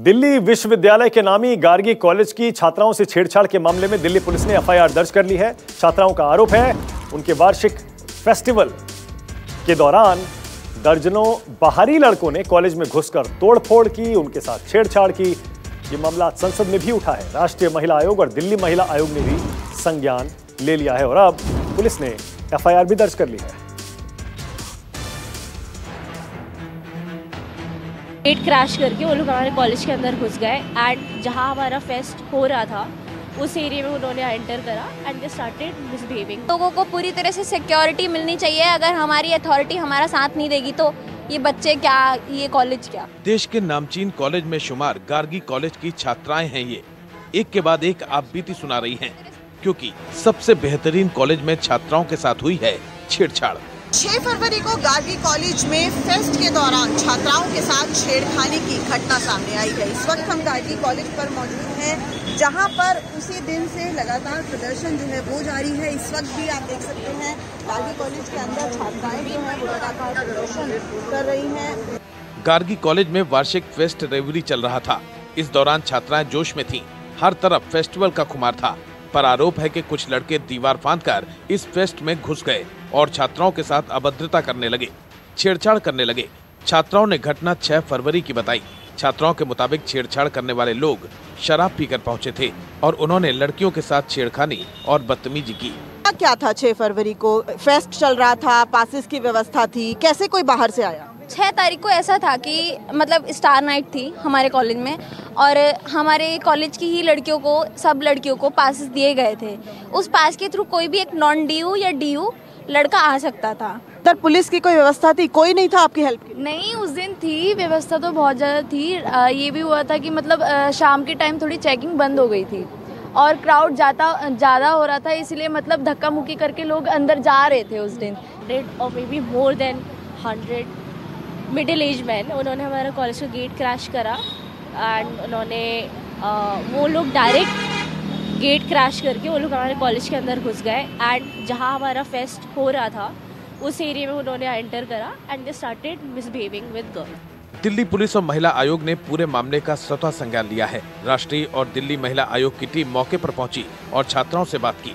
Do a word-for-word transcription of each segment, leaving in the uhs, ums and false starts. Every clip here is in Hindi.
दिल्ली विश्वविद्यालय के नामी गार्गी कॉलेज की छात्राओं से छेड़छाड़ के मामले में दिल्ली पुलिस ने एफ आई आर दर्ज कर ली है। छात्राओं का आरोप है उनके वार्षिक फेस्टिवल के दौरान दर्जनों बाहरी लड़कों ने कॉलेज में घुसकर तोड़फोड़ की, उनके साथ छेड़छाड़ की। ये मामला संसद में भी उठा है। राष्ट्रीय महिला आयोग और दिल्ली महिला आयोग ने भी संज्ञान ले लिया है और अब पुलिस ने एफ आई आर भी दर्ज कर ली है। गेट क्रैश करके वो लोग हमारे कॉलेज के अंदर घुस गए एंड जहाँ हमारा फेस्ट हो रहा था उस एरिया में उन्होंने एंटर करा एंड दे स्टार्टेड मिसबिहेविंग। लोगों को पूरी तरह से सिक्योरिटी मिलनी चाहिए। अगर हमारी अथॉरिटी हमारा साथ नहीं देगी तो ये बच्चे क्या, ये कॉलेज क्या। देश के नामचीन कॉलेज में शुमार गार्गी कॉलेज की छात्राएं हैं। ये एक के बाद एक आप बीती सुना रही हैं क्योंकि सबसे बेहतरीन कॉलेज में छात्राओं के साथ हुई है छेड़छाड़। छह फरवरी को गार्गी कॉलेज में फेस्ट के दौरान छात्राओं के साथ छेड़खानी की घटना सामने आई है। इस वक्त हम गार्गी कॉलेज पर मौजूद हैं, जहां पर उसी दिन से लगातार प्रदर्शन जो है वो जारी है। इस वक्त भी आप देख सकते हैं गार्गी कॉलेज के अंदर छात्राएं जो हैं वो लगातार प्रदर्शन कर रही हैं। गार्गी कॉलेज में वार्षिक फेस्ट रेवरी चल रहा था। इस दौरान छात्राएं जोश में थी, हर तरफ फेस्टिवल का खुमार था। पर आरोप है कि कुछ लड़के दीवार फांदकर इस फेस्ट में घुस गए और छात्राओं के साथ अभद्रता करने लगे, छेड़छाड़ करने लगे। छात्राओं ने घटना छह फरवरी की बताई। छात्राओं के मुताबिक छेड़छाड़ करने वाले लोग शराब पीकर पहुंचे थे और उन्होंने लड़कियों के साथ छेड़खानी और बदतमीजी की। क्या था, छह फरवरी को फेस्ट चल रहा था, पासेस की व्यवस्था थी, कैसे कोई बाहर से आया? छह तारीख को ऐसा था कि मतलब स्टार नाइट थी हमारे कॉलेज में और हमारे कॉलेज की ही लड़कियों को, सब लड़कियों को पासेस दिए गए थे। उस पास के थ्रू कोई भी एक नॉन डी यू या डी यू लड़का आ सकता था। सर, पुलिस की कोई व्यवस्था थी? कोई नहीं था आपकी हेल्प की? नहीं, उस दिन थी व्यवस्था तो बहुत ज़्यादा थी। आ, ये भी हुआ था कि मतलब आ, शाम के टाइम थोड़ी चेकिंग बंद हो गई थी और क्राउड जाता ज़्यादा हो रहा था, इसलिए मतलब धक्का मुक्की करके लोग अंदर जा रहे थे उस दिन। हंड्रेड और may be more than hundred middle age man उन्होंने हमारा कॉलेज का गेट क्रैश करा एंड उन्होंने आ, वो लोग डायरेक्ट गेट क्रैश करके वो लोग हमारे कॉलेज के अंदर घुस गए एंड जहाँ हमारा फेस्ट हो रहा था उस एरिया में उन्होंने एंटर करा and they started misbehaving with girls. Delhi police और महिला आयोग ने पूरे मामले का स्वतः संज्ञान लिया है। राष्ट्रीय और दिल्ली महिला आयोग की टीम मौके पर पहुंची और छात्राओं से बात की।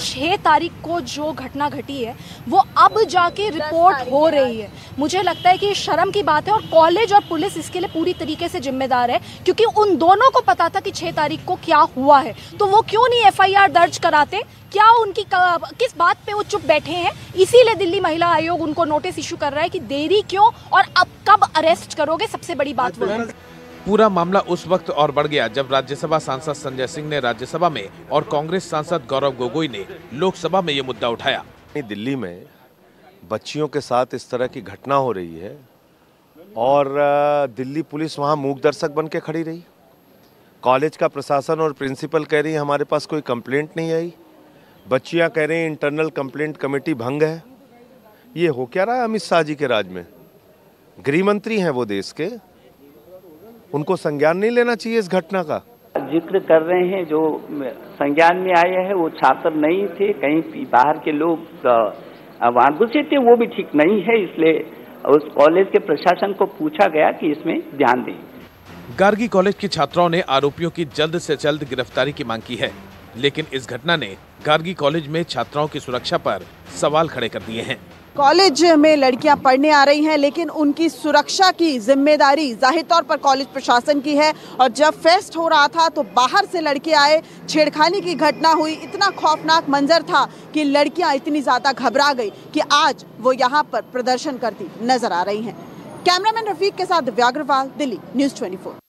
छह तारीख को जो घटना घटी है वो अब जाके रिपोर्ट हो रही है। मुझे लगता है कि शर्म की बात है और कॉलेज और पुलिस इसके लिए पूरी तरीके से जिम्मेदार है क्योंकि उन दोनों को पता था कि छह तारीख को क्या हुआ है, तो वो क्यों नहीं एफ आई आर दर्ज कराते? क्या उनकी किस बात पे वो चुप बैठे हैं? इसीलिए दिल्ली महिला आयोग उनको नोटिस इशू कर रहा है कि देरी क्यों और अब कब अरेस्ट करोगे, सबसे बड़ी बात वो। पूरा मामला उस वक्त और बढ़ गया जब राज्यसभा सांसद संजय सिंह ने राज्यसभा में और कांग्रेस सांसद गौरव गोगोई ने लोकसभा में ये मुद्दा उठाया। दिल्ली में बच्चियों के साथ इस तरह की घटना हो रही है और दिल्ली पुलिस वहां मूक दर्शक बन के खड़ी रही। कॉलेज का प्रशासन और प्रिंसिपल कह रही हमारे पास कोई कंप्लेंट नहीं आई, बच्चियाँ कह रही इंटरनल कंप्लेंट कमेटी भंग है। ये हो क्या रहा है अमित शाह जी के राज में? गृह मंत्री हैं वो देश के, उनको संज्ञान नहीं लेना चाहिए इस घटना का? जिक्र कर रहे हैं जो संज्ञान में आया है वो छात्र नहीं थे, कहीं बाहर के लोग वहां घुसे थे, वो भी ठीक नहीं है। इसलिए उस कॉलेज के प्रशासन को पूछा गया कि इसमें ध्यान दें। गार्गी कॉलेज की छात्राओं ने आरोपियों की जल्द से जल्द गिरफ्तारी की मांग की है, लेकिन इस घटना ने गार्गी कॉलेज में छात्राओं की सुरक्षा पर सवाल खड़े कर दिए हैं। कॉलेज में लड़कियां पढ़ने आ रही हैं लेकिन उनकी सुरक्षा की जिम्मेदारी जाहिर तौर पर कॉलेज प्रशासन की है और जब फेस्ट हो रहा था तो बाहर से लड़के आए, छेड़खानी की घटना हुई। इतना खौफनाक मंजर था कि लड़कियां इतनी ज़्यादा घबरा गई कि आज वो यहां पर प्रदर्शन करती नजर आ रही हैं। कैमरामैन रफीक के साथ व्याग्रवाल, दिल्ली न्यूज ट्वेंटी फोर।